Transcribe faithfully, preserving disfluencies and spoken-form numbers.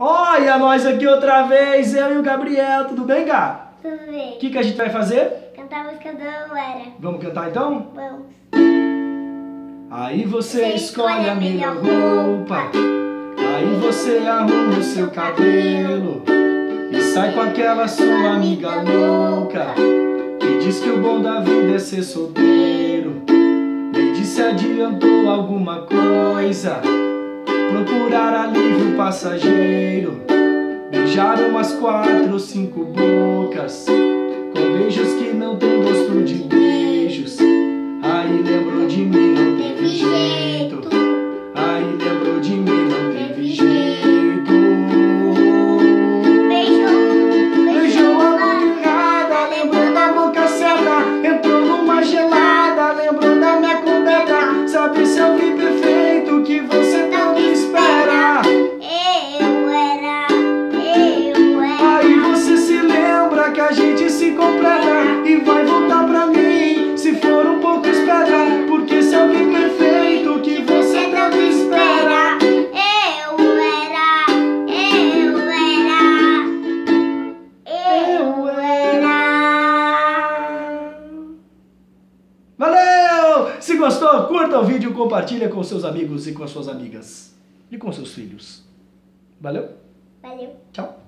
Olha nós aqui outra vez, eu e o Gabriel. Tudo bem, Gá? Tudo bem. O que, que a gente vai fazer? Cantar a música do Era. Vamos cantar então? Vamos. Aí você, você escolhe, escolhe a melhor roupa, roupa. Aí você arruma o seu cabelo e sai com aquela sua amiga louca que diz que o bom da vida é ser solteiro. Me disse, adiantou alguma coisa? Procurar alívio passageiro, beijar umas quatro ou cinco bocas, com beijos que não tem gosto de beijos. Aí lembrou de mim, não teve jeito. Aí lembrou de mim, não teve jeito. Beijou, beijou a madrugada, lembrou da boca certa, entrou numa gelada, lembrou da minha conversa. Sabe se eu vi perfeito que você tá. E vai voltar pra mim, se for um pouco esperar, porque se alguém perfeito que você tanto espera. Eu era, eu era, eu era. Valeu! Se gostou, curta o vídeo, compartilha com seus amigos e com as suas amigas. E com seus filhos. Valeu? Valeu. Tchau.